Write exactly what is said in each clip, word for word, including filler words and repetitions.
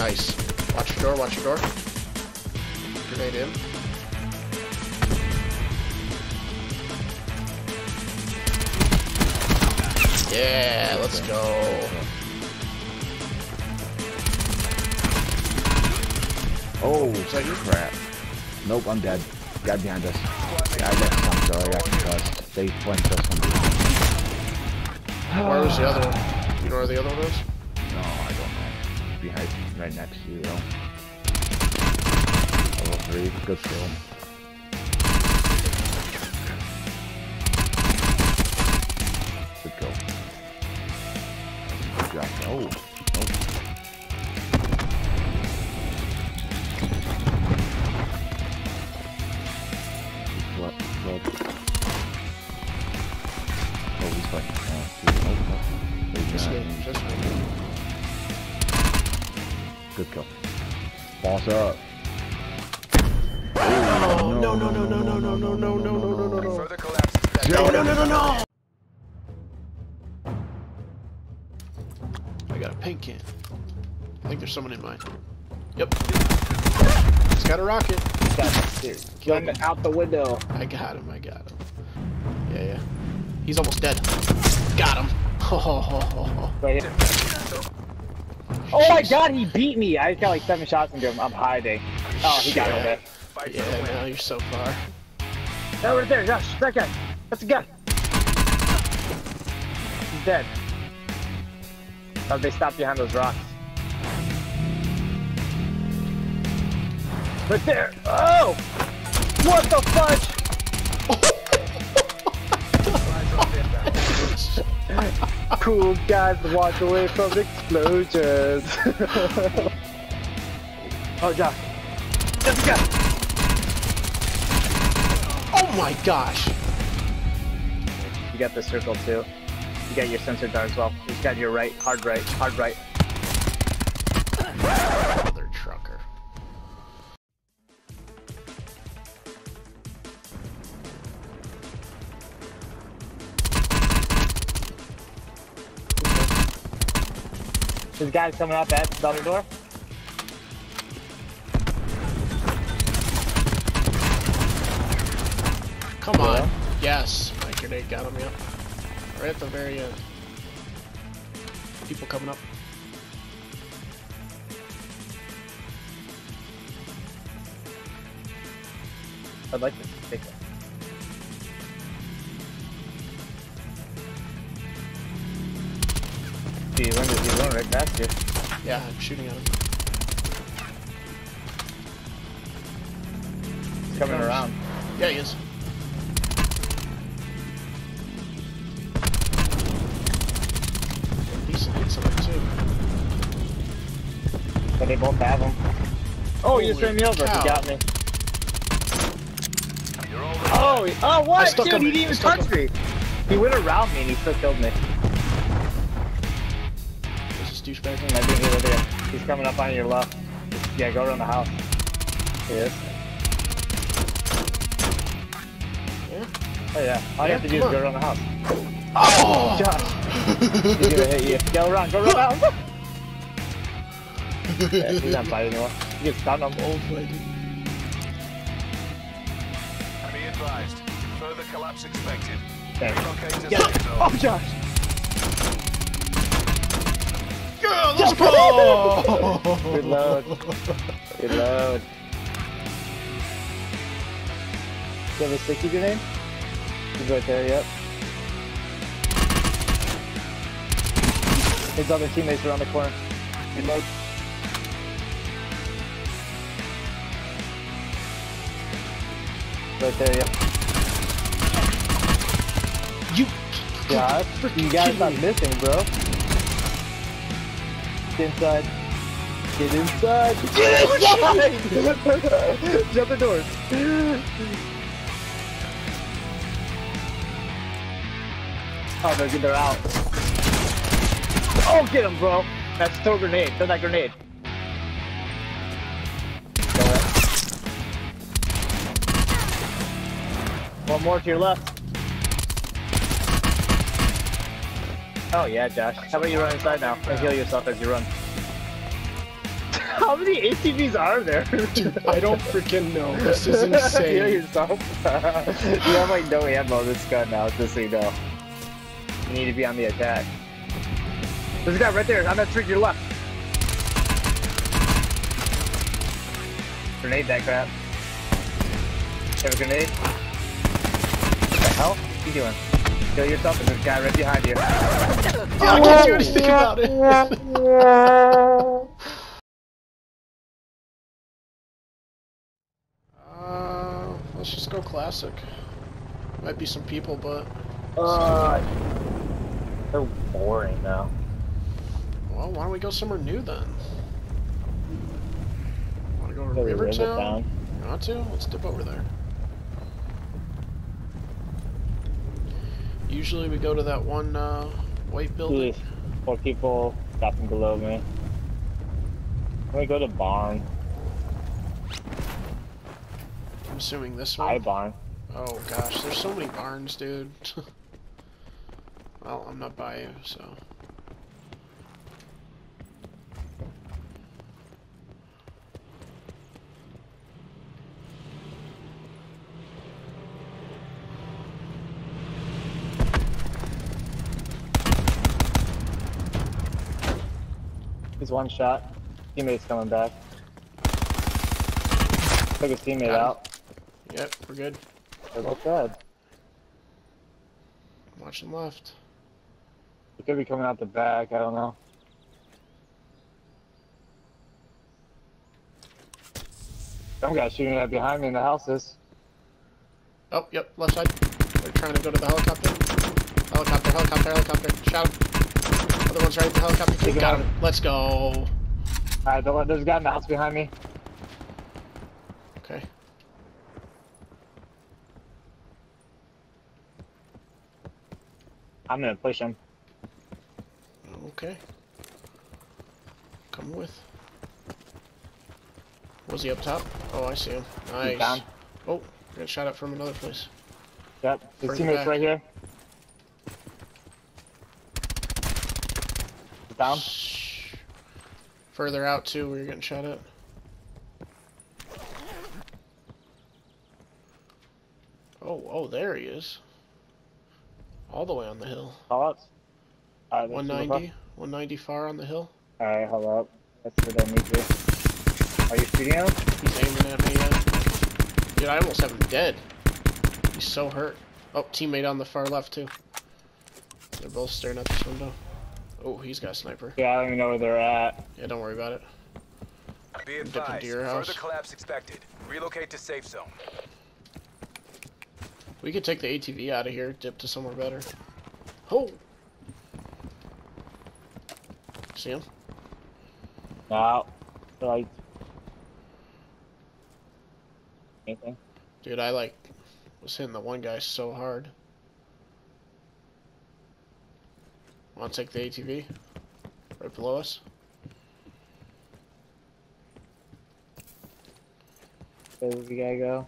Nice. Watch your door, watch your door. Grenade in. Yeah, let's go. Oh, is that you? Crap. Nope, I'm dead. Guy behind us. Yeah, I got some, sorry, I got concussed. They flanked us somebody. Where was the other one? You know where the other one is? No, I don't know. Behind, right next to you, though. Level three, good skill. Good kill. Good job. Oh, oh. Good kill. Boss up. Oh, no, no, no, no, no, no, no, no, no, no, no, no. Further collapse. No, no, no, no, no. I got a paint can. I think there's someone in mine. Yep. He's got a rocket. Kill him out the window. I got him, I got him. Yeah, yeah. He's almost dead. Got him. Ho, ho, ho, ho, ho. Oh my god, he beat me! I just got like seven shots into him. I'm hiding. Oh, he yeah. got it. Yeah, now you're so far. That right there, Josh. That guy. That's the guy. He's dead. Oh, they stopped behind those rocks. Right there. Oh! What the fudge? Cool guys, walk away from explosions. Oh, Josh. Let's go. Oh my gosh. You got the circle too. You got your sensor dart as well. You got your right, hard right, hard right. Another trucker. This guy's coming up at the other door. Come on. Yeah. Yes. My grenade got him, yeah. Right at the very end. People coming up. I'd like to take that. He's running, he's running right past you. Yeah, I'm shooting at him. He's coming he around. Yeah, he is. Decent hits on him too. But they both have him. Oh, Holy you just ran me over. Cow. He got me. You're all right. Oh, oh, what? Dude, him. he didn't even touch him. me. He went around me and he still killed me. Douchebag. I think he's over there. He's coming up on your left. Yeah, go around the house. He is. Yeah. Oh yeah. All yeah, you have to do is on. go around the house. Oh! Josh! He's gonna hit you. Go around, go around! Yeah, he's not fighting anymore. You can stun him. Old lady. Be advised. Further collapse expected. Okay. Yes. Oh, Josh! Girl, let's go! Good load. Good load. Do you have a sticky grenade? He's right there, yep. His other teammates are on the corner. Good load. Right there, yep. You... God, you guys not missing, bro. Get inside. Get inside. Get inside! Shut the doors. Oh, they're, they're out. Oh, get him, bro. That's throw grenade. Throw that grenade. One more to your left. Oh yeah, Josh. How about you run inside now and heal yourself as you run? how many A T Vs are there? Dude, I don't freaking know. This is insane. You know yourself? You have like no ammo this gun now, just so you know. You need to be on the attack. There's a guy right there, on that tree to your left. Grenade that crap. You have a grenade? What the hell? What are you doing? Kill yourself, and there's a guy right behind you. Oh, I can't do anything about it. Uh, let's just go classic. Might be some people, but... Uh, they're boring now. Well, why don't we go somewhere new then? Wanna go to go Rivertown? To Rivertown? You want to? Let's dip over there. Usually we go to that one uh, white building. Please, four people stopping below me. Can we go to barn? I'm assuming this one. I barn. Oh gosh, there's so many barns, dude. Well, I'm not by you, so. He's one shot. Teammate's coming back. Took his teammate out. Yep, we're good. They're both dead. Watching left. He could be coming out the back, I don't know. Some guy shooting at behind me in the houses. Oh, yep, left side. They're trying to go to the helicopter. Helicopter, helicopter, helicopter. Shot him. Other one's right at the helicopter. He got him. Let's go. Alright, there's a guy in the house behind me. Okay. I'm gonna push him. Okay. Come with. Was he up top? Oh, I see him. Nice. Down. Oh, got shot up from another place. Yep, his teammate's right here. Down. Further out too, where you're getting shot at. Oh, oh, there he is. All the way on the hill. All right, one ninety, one ninety far on the hill. All right, hold up. That's what I need to. Are you shooting him? He's aiming at me. Yeah. Dude, I almost have him dead. He's so hurt. Oh, teammate on the far left too. They're both staring at this window. Oh, he's got a sniper. Yeah, I don't even know where they're at. Yeah, don't worry about it. Be advised, further collapse expected. Relocate to safe zone. We could take the A T V out of here, dip to somewhere better. Oh! See him? No. Like... anything? Dude, I like... was hitting the one guy so hard. Want to take the A T V? Right below us? Where's the guy go?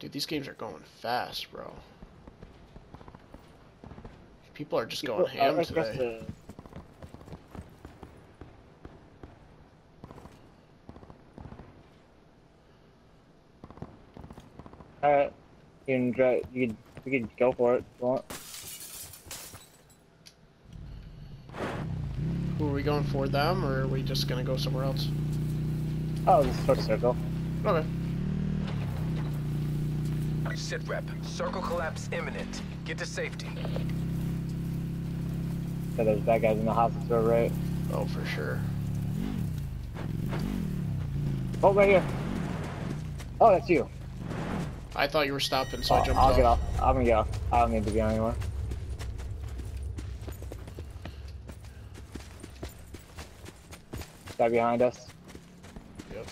Dude, these games are going fast, bro. People are just People, going ham like today. Alright, you can drive, you can, you can go for it if you want. Who are we going for, them, or are we just gonna go somewhere else? Oh, just for a circle. Okay. Sit rep, circle collapse imminent. Get to safety. Yeah, there's bad guys in the hospital, right? Oh, for sure. Oh, right here. Oh, that's you. I thought you were stopping, so oh, I jumped I'll off. I'll get off. I'm gonna get off. I don't need to be on anymore. Guy behind us. Yep.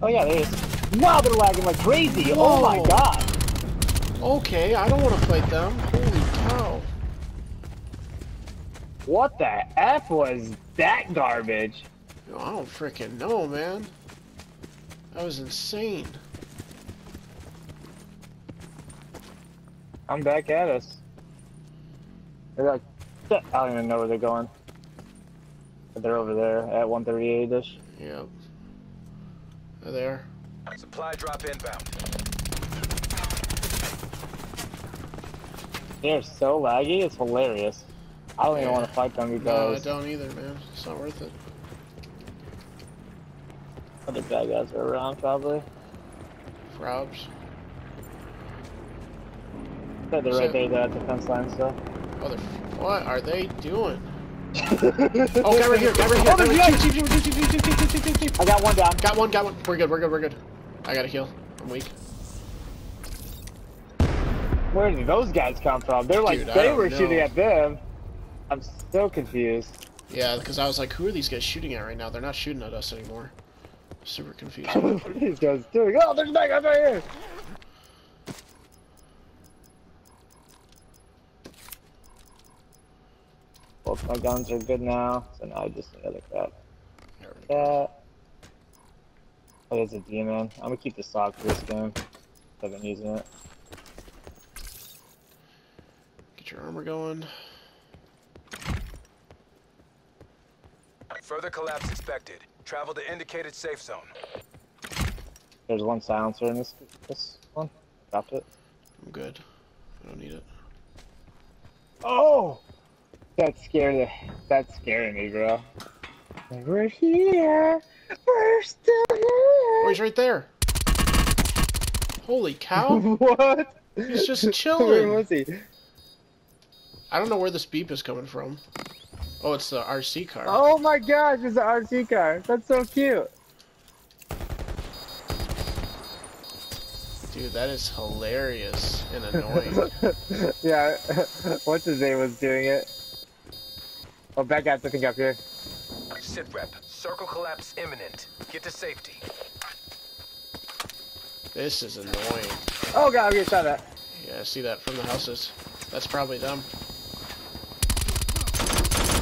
Oh yeah, there is. Now they're lagging like crazy. Whoa. Oh my god. Okay, I don't want to fight them. Holy cow. What the F was that garbage? Yo, I don't freaking know, man. That was insane. I'm back at us. They're like, shit, I don't even know where they're going. But they're over there at one thirty-eight-ish. Yep. They're there. Supply drop inbound. They're so laggy, it's hilarious. I don't yeah. even want to fight them because... No, I don't either, man. It's not worth it. Other bad guys are around, probably. Frobs. They're right so, there at the fence line stuff. So. What are they doing? Oh, guy right here, guy right here. Oh, there's right. I got one down. Got one, got one. We're good, we're good, we're good. I got a heal. I'm weak. Where did those guys come from? They're like, dude, they were know. shooting at them. I'm so confused. Yeah, because I was like, who are these guys shooting at right now? They're not shooting at us anymore. Super confused. What are these guys doing? Oh, there's that guy right here. Both my guns are good now, so now I just need other crap. Yeah. Oh, there's a demon. I'm gonna keep the sock for this game. I've been using it. Get your armor going. Further collapse expected. Travel to indicated safe zone. There's one silencer in this this one. Dropped it. I'm good. I don't need it. Oh! That scared the, that scared me, bro. Like, we're here. We're still here. Oh, he's right there. Holy cow. What? He's just chilling. Where was he? I don't know where this beep is coming from. Oh, it's the R C car. Oh my gosh, it's the R C car. That's so cute. Dude, that is hilarious and annoying. Yeah, what's his name was doing it? Oh, bad guys, I think up here. Sit rep. Circle collapse imminent. Get to safety. This is annoying. Oh god, I'm getting shot at. Yeah, I see that from the houses. That's probably them.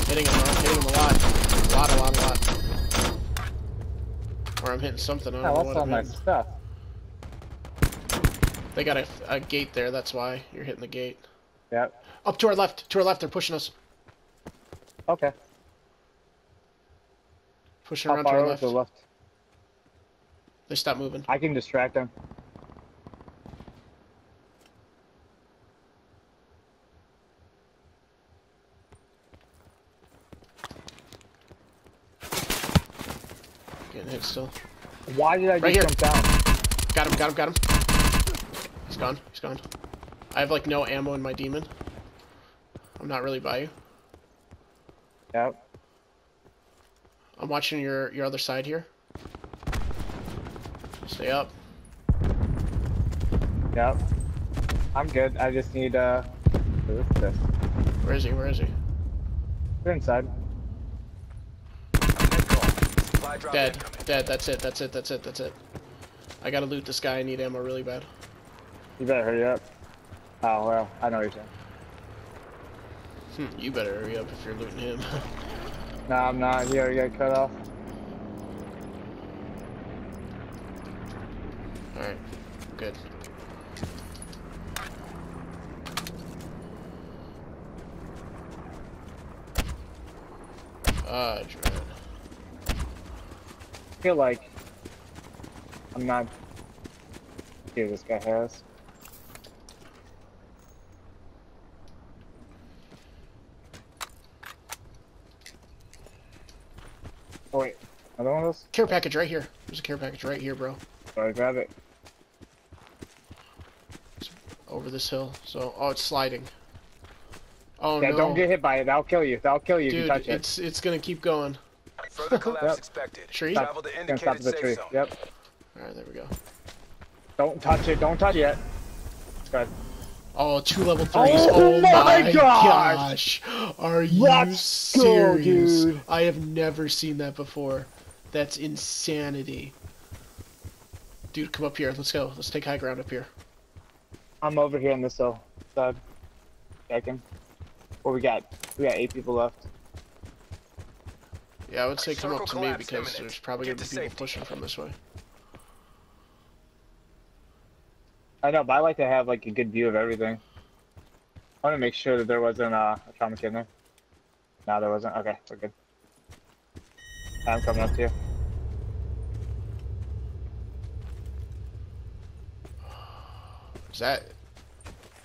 Hitting him, I'm hitting him a lot. A lot, a lot, a lot. Or I'm hitting something. I don't know what I'm hitting. Stuff. They got a, a gate there, that's why you're hitting the gate. Yep. Up to our left, to our left, they're pushing us. Okay. Pushing around to our left. To the left. They stop moving. I can distract them. Getting hit still. Why did I right just jump down? Got him, got him, got him. He's gone, he's gone. I have like no ammo in my demon. I'm not really by you. Out. I'm watching your your other side here. Stay up. Yep. I'm good. I just need uh. What is this? Where is he? Where is he? They're inside. Dead. Dead. That's it. That's it. That's it. That's it. I gotta loot this guy. I need ammo really bad. You better hurry up. Oh well, I know you're saying. Hmm, you better hurry up if you're looting him. Nah, I'm not. He already got cut off. Alright, good. Ah, dread. I feel like I'm not. Dude, this guy has. Oh wait, another one of those? Care package right here. There's a care package right here, bro. Alright, grab it. It's over this hill. So, oh, it's sliding. Oh yeah, no! Don't get hit by it. That'll kill you. That'll kill you. Dude, if you touch it's, it. it's it's gonna keep going. Further collapse yep. expected. Tree. Travel to indicated safe tree. zone. Yep. All right, there we go. Don't touch it. Don't touch it. Good. Oh, two level threes. Oh, oh my, my gosh. gosh. Are you Let's serious? Go, dude. I have never seen that before. That's insanity. Dude, come up here. Let's go. Let's take high ground up here. I'm over here in this hill. Sub. Checking. What we got? We got eight people left. Yeah, I would say come up to me because there's probably going to be people pushing from this way. I know, but I like to have like a good view of everything. I want to make sure that there wasn't uh, a trauma kid in there. No, there wasn't. Okay, we're good. I'm coming up to you. Is that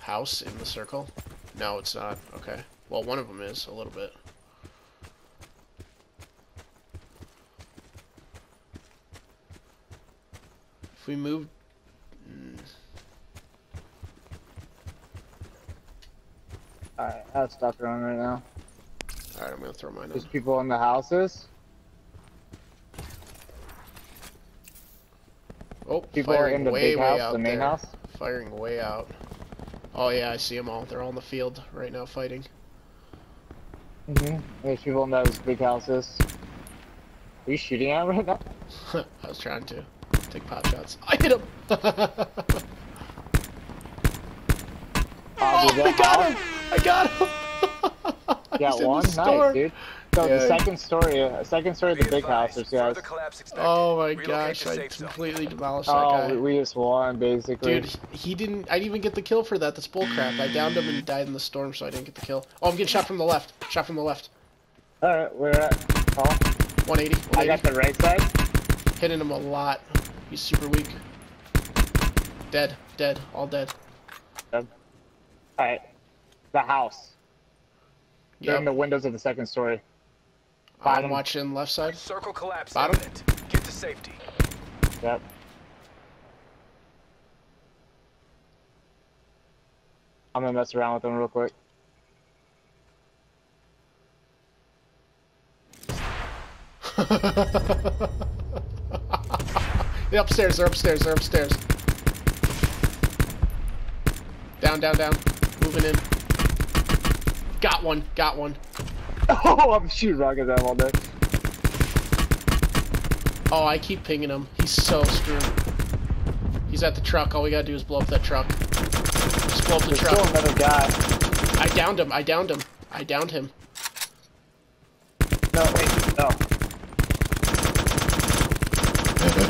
house in the circle? No, it's not. Okay. Well, one of them is, a little bit. If we move... Mm. Alright, I'll stop running right now. Alright, I'm gonna throw mine in. There's people in the houses. Oh, people are in the way, big way house, out the main there. House. Firing way out. Oh yeah, I see them all. They're all in the field right now fighting. Mm-hmm. There's people in those big houses. Are you shooting at them right now? I was trying to take pop shots. I hit him! oh, oh I got him! I got him! I got one? Nice, dude. So yeah, the second story, uh, second story of the big house, there's guys. Oh my gosh, I completely demolished that guy. Oh, we just won, basically. Dude, he didn't, I didn't even get the kill for that, that's bullcrap. I downed him and he died in the storm, so I didn't get the kill. Oh, I'm getting shot from the left, shot from the left. Alright, where at? Paul? one eighty, one eighty. I got the right side. Hitting him a lot. He's super weak. Dead, dead, all dead. Dead. Alright, the house. They're in the windows of the second story. Bottom. I'm watching left side. Circle collapse. Bottom. Evident. Get to safety. Yep. I'm gonna mess around with them real quick. They're upstairs. They're upstairs. They're upstairs. Down, down, down. Moving in. Got one. Got one. Oh, I'm shooting rockets at him all day. Oh, I keep pinging him. He's so screwed. He's at the truck. All we gotta do is blow up that truck. Just blow up the There's truck. Still another guy. I downed him. I downed him. I downed him. No, wait. No.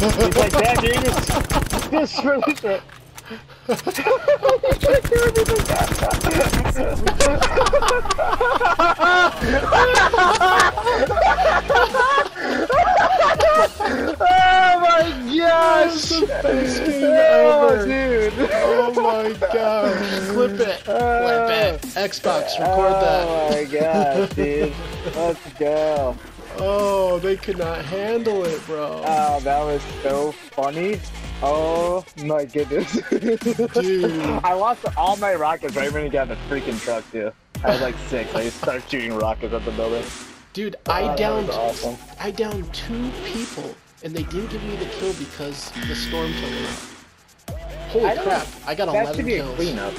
He's like, Dad, dude, you just, just release it. You can't do Oh my gosh! The best game oh, ever, dude! Oh my gosh! Clip it! Uh, Clip it! Xbox, record that! Oh my gosh, dude! Let's go! Oh, they could not handle it, bro. Oh, that was so funny. Oh my goodness. Dude. I lost all my rockets right when he got the freaking truck, too. I was like six. I just started shooting rockets at the building. Dude, oh, I downed awesome. I downed two people, and they didn't give me the kill because the storm took them out. Holy I crap, I got eleven kills. That should be a cleanup.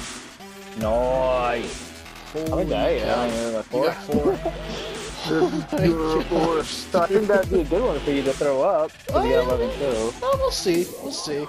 Nice. How many did I get? You got four. Oh so I think that'd be a good one for you to throw up. Oh, yeah. eleven two. Oh, we'll see. We'll see.